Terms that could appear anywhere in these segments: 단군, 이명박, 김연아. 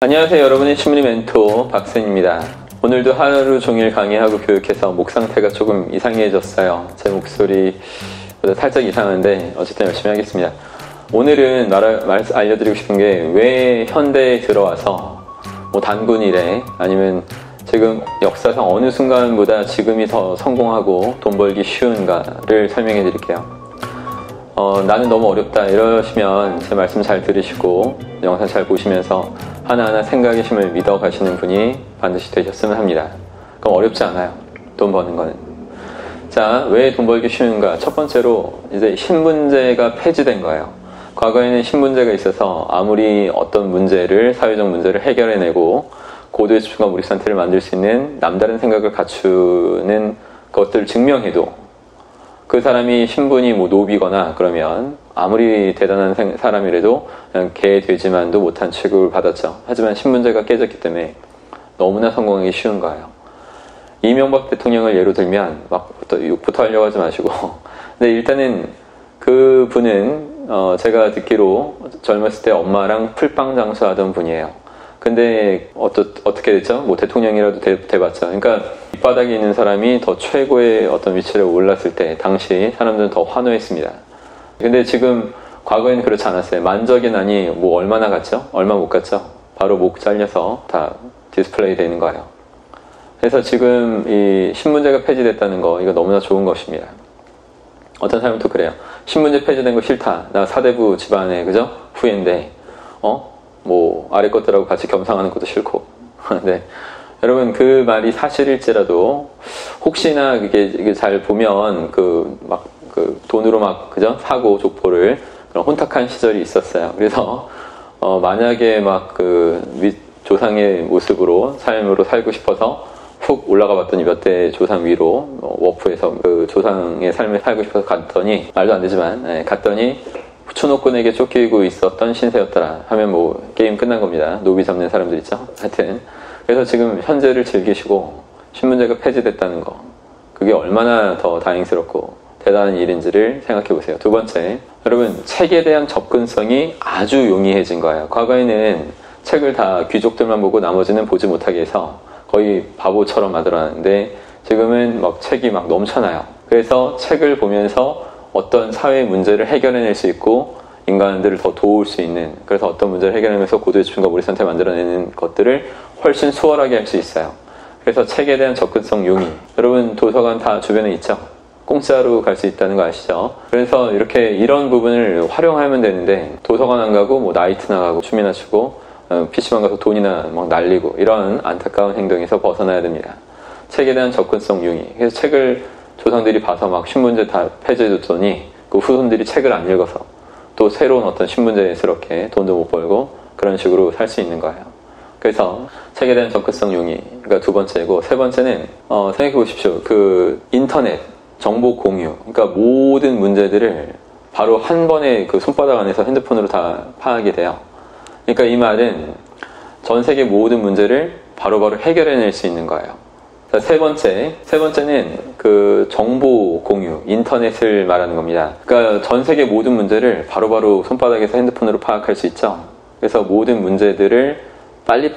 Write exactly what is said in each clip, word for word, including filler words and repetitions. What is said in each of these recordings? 안녕하세요. 여러분의 신문이 멘토 박쌤입니다. 오늘도 하루 종일 강의하고 교육해서 목 상태가 조금 이상해졌어요. 제 목소리보다 살짝 이상한데 어쨌든 열심히 하겠습니다. 오늘은 말, 말, 알려드리고 싶은 게 왜 현대에 들어와서 뭐 단군이래 아니면 지금 역사상 어느 순간보다 지금이 더 성공하고 돈 벌기 쉬운가를 설명해 드릴게요. 어, 나는 너무 어렵다 이러시면 제 말씀 잘 들으시고 영상 잘 보시면서 하나하나 생각의 힘을 믿어 가시는 분이 반드시 되셨으면 합니다. 그럼 어렵지 않아요. 돈 버는 거는. 자, 왜 돈 벌기 쉬운가? 첫 번째로 이제 신분제가 폐지된 거예요. 과거에는 신분제가 있어서 아무리 어떤 문제를 사회적 문제를 해결해내고 고도의 수준과 우리 상태를 만들 수 있는 남다른 생각을 갖추는 것들을 증명해도 그 사람이 신분이 뭐 노비거나 그러면 아무리 대단한 사람이라도 그냥 개, 돼지만도 못한 취급을 받았죠. 하지만 신분제가 깨졌기 때문에 너무나 성공하기 쉬운 거예요. 이명박 대통령을 예로 들면 막 욕부터 하려고 하지 마시고 근데 일단은 그 분은 어 제가 듣기로 젊었을 때 엄마랑 풀빵 장수하던 분이에요. 근데 어떠, 어떻게 됐죠? 뭐 대통령이라도 돼, 돼봤죠. 그러니까 밑바닥에 있는 사람이 더 최고의 어떤 위치를 올랐을 때 당시 사람들은 더 환호했습니다. 근데 지금 과거에는 그렇지 않았어요. 만적의 난이 뭐 얼마나 갔죠? 얼마 못 갔죠? 바로 목 잘려서 다 디스플레이 되는 거예요. 그래서 지금 이 신분제가 폐지됐다는 거 이거 너무나 좋은 것입니다. 어떤 사람은 또 그래요. 신분제 폐지된 거 싫다. 나 사대부 집안에 그죠? 후예인데 어? 뭐 아래 것들하고 같이 겸상하는 것도 싫고 네. 여러분 그 말이 사실일지라도 혹시나 이게 잘 보면 그 막 그 돈으로 막 그죠 사고 족보를 그런 혼탁한 시절이 있었어요. 그래서 어 만약에 막 그 조상의 모습으로 삶으로 살고 싶어서 훅 올라가 봤더니 몇 대 조상 위로 어 워프에서 그 조상의 삶을 살고 싶어서 갔더니 말도 안 되지만 네, 갔더니 추노꾼에게 쫓기고 있었던 신세였더라 하면 뭐 게임 끝난 겁니다. 노비 잡는 사람들 있죠. 하여튼 그래서 지금 현재를 즐기시고 신분제가 폐지됐다는 거 그게 얼마나 더 다행스럽고 대단한 일인지를 생각해 보세요. 두 번째, 여러분 책에 대한 접근성이 아주 용이해진 거예요. 과거에는 책을 다 귀족들만 보고 나머지는 보지 못하게 해서 거의 바보처럼 만들어놨는데 지금은 막 책이 막 넘쳐나요. 그래서 책을 보면서 어떤 사회 문제를 해결해낼 수 있고 인간들을 더 도울 수 있는 그래서 어떤 문제를 해결하면서 고도의 집중과 몰입 상태를 만들어내는 것들을 훨씬 수월하게 할 수 있어요. 그래서 책에 대한 접근성 용이 여러분 도서관 다 주변에 있죠? 공짜로 갈 수 있다는 거 아시죠? 그래서 이렇게 이런 부분을 활용하면 되는데 도서관 안 가고 뭐 나이트나 가고 춤이나 추고 피시방 가서 돈이나 막 날리고 이런 안타까운 행동에서 벗어나야 됩니다. 책에 대한 접근성 용이 그래서 책을 조상들이 봐서 막 신문제 다 폐지해줬더니 그 후손들이 책을 안 읽어서 또 새로운 어떤 신문제스럽게 돈도 못 벌고 그런 식으로 살 수 있는 거예요. 그래서 책에 대한 접근성 용이가 두 번째고 세 번째는 어, 생각해 보십시오. 그 인터넷 정보 공유 그러니까 모든 문제들을 바로 한 번에 그 손바닥 안에서 핸드폰으로 다 파악이 돼요. 그러니까 이 말은 전 세계 모든 문제를 바로바로 해결해낼 수 있는 거예요. 자, 세 번째, 세 번째는 그 정보 공유, 인터넷을 말하는 겁니다. 그러니까 전 세계 모든 문제를 바로바로 손바닥에서 핸드폰으로 파악할 수 있죠. 그래서 모든 문제들을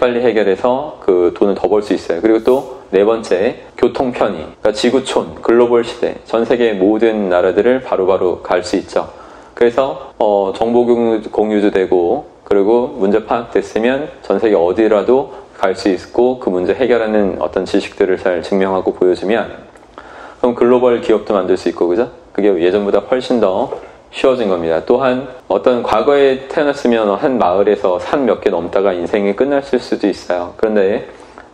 빨리빨리 해결해서 그 돈을 더 벌 수 있어요. 그리고 또 네 번째, 교통 편의, 그러니까 지구촌, 글로벌 시대, 전 세계 모든 나라들을 바로바로 갈 수 있죠. 그래서 어, 정보 공유도 되고 그리고 문제 파악됐으면 전 세계 어디라도 갈 수 있고 그 문제 해결하는 어떤 지식들을 잘 증명하고 보여주면 그럼 글로벌 기업도 만들 수 있고 그죠? 그게 예전보다 훨씬 더 쉬워진 겁니다. 또한 어떤 과거에 태어났으면 한 마을에서 산 몇 개 넘다가 인생이 끝났을 수도 있어요. 그런데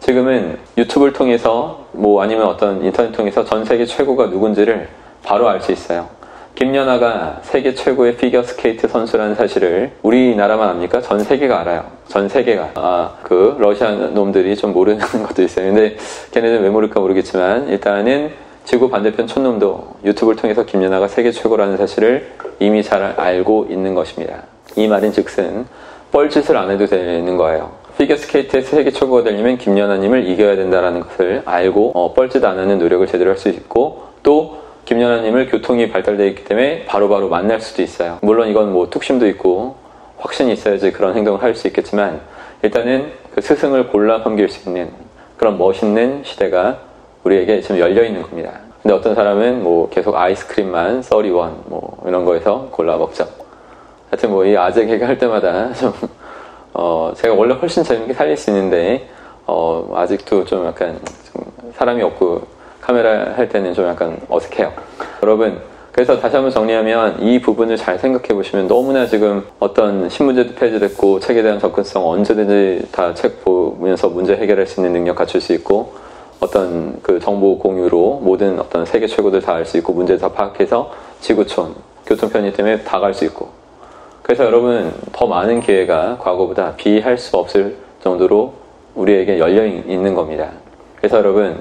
지금은 유튜브를 통해서 뭐 아니면 어떤 인터넷 통해서 전 세계 최고가 누군지를 바로 알 수 있어요. 김연아가 세계 최고의 피겨스케이트 선수라는 사실을 우리나라만 압니까? 전 세계가 알아요. 전 세계가. 아, 그 러시아 놈들이 좀 모르는 것도 있어요. 근데 걔네들은 왜 모를까 모르겠지만 일단은 지구 반대편 촌놈도 유튜브를 통해서 김연아가 세계 최고라는 사실을 이미 잘 알고 있는 것입니다. 이 말인 즉슨 뻘짓을 안 해도 되는 거예요. 피겨스케이트의 세계 최고가 되려면 김연아님을 이겨야 된다는 것을 알고 어, 뻘짓 안 하는 노력을 제대로 할 수 있고 또 김연아님을 교통이 발달되어 있기 때문에 바로바로 만날 수도 있어요. 물론 이건 뭐 뚝심도 있고 확신이 있어야지 그런 행동을 할 수 있겠지만 일단은 그 스승을 골라 섬길 수 있는 그런 멋있는 시대가 우리에게 지금 열려있는 겁니다. 근데 어떤 사람은 뭐 계속 아이스크림만 서리원 뭐 이런 거에서 골라 먹죠. 하여튼 뭐 이 아재 개그 할 때마다 좀 어 제가 원래 훨씬 재밌게 살릴 수 있는데 어 아직도 좀 약간 좀 사람이 없고 카메라 할 때는 좀 약간 어색해요. 여러분, 그래서 다시 한번 정리하면 이 부분을 잘 생각해 보시면 너무나 지금 어떤 신문제도 폐지됐고 책에 대한 접근성 언제든지 다 책 보면서 문제 해결할 수 있는 능력 갖출 수 있고 어떤 그 정보 공유로 모든 어떤 세계 최고들 다 알 수 있고 문제 다 파악해서 지구촌, 교통 편의 때문에 다 갈 수 있고, 그래서 여러분 더 많은 기회가 과거보다 비할 수 없을 정도로 우리에게 열려 있는 겁니다. 그래서 여러분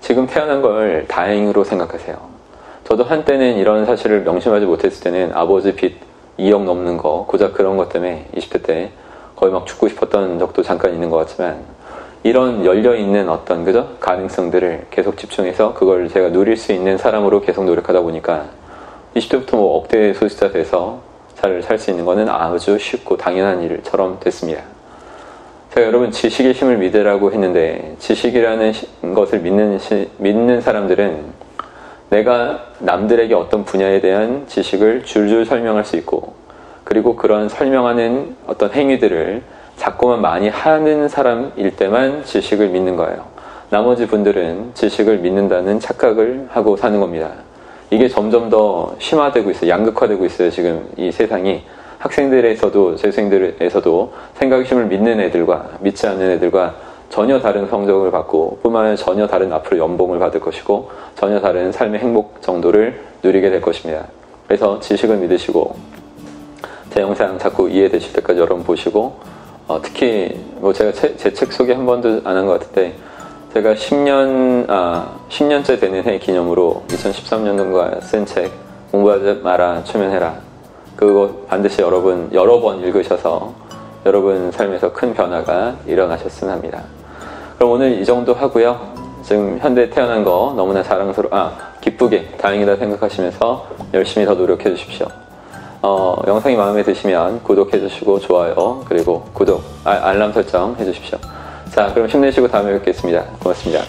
지금 태어난 걸 다행으로 생각하세요. 저도 한때는 이런 사실을 명심하지 못했을 때는 아버지 빚 이억 넘는 거 고작 그런 것 때문에 이십 대 때 거의 막 죽고 싶었던 적도 잠깐 있는 것 같지만, 이런 열려있는 어떤 그죠? 가능성들을 계속 집중해서 그걸 제가 누릴 수 있는 사람으로 계속 노력하다 보니까 이십 대부터 뭐 억대 소득자 돼서 잘 살 수 있는 거는 아주 쉽고 당연한 일처럼 됐습니다. 제가 여러분 지식의 힘을 믿으라고 했는데 지식이라는 시, 것을 믿는, 시, 믿는 사람들은 내가 남들에게 어떤 분야에 대한 지식을 줄줄 설명할 수 있고, 그리고 그런 설명하는 어떤 행위들을 자꾸만 많이 하는 사람일 때만 지식을 믿는 거예요. 나머지 분들은 지식을 믿는다는 착각을 하고 사는 겁니다. 이게 점점 더 심화되고 있어요. 양극화되고 있어요. 지금 이 세상이 학생들에서도 재수생들에서도 생각의 힘을 믿는 애들과 믿지 않는 애들과 전혀 다른 성적을 받고, 뿐만 아니라 전혀 다른 앞으로 연봉을 받을 것이고 전혀 다른 삶의 행복 정도를 누리게 될 것입니다. 그래서 지식을 믿으시고 제 영상 자꾸 이해되실 때까지 여러분 보시고, 어, 특히 뭐 제가 제 책 소개 한 번도 안 한 것 같은데 제가 십 년, 아, 십 년째 되는 해 기념으로 이천십삼 년도인가 쓴 책 공부하지 마라 최면해라, 그거 반드시 여러분 여러 번 읽으셔서 여러분 삶에서 큰 변화가 일어나셨으면 합니다. 그럼 오늘 이 정도 하고요. 지금 현대에 태어난 거 너무나 자랑스러 아 기쁘게 다행이다 생각하시면서 열심히 더 노력해 주십시오. 어, 영상이 마음에 드시면 구독해 주시고 좋아요, 그리고 구독, 아, 알람 설정 해 주십시오. 자, 그럼 힘내시고 다음에 뵙겠습니다. 고맙습니다.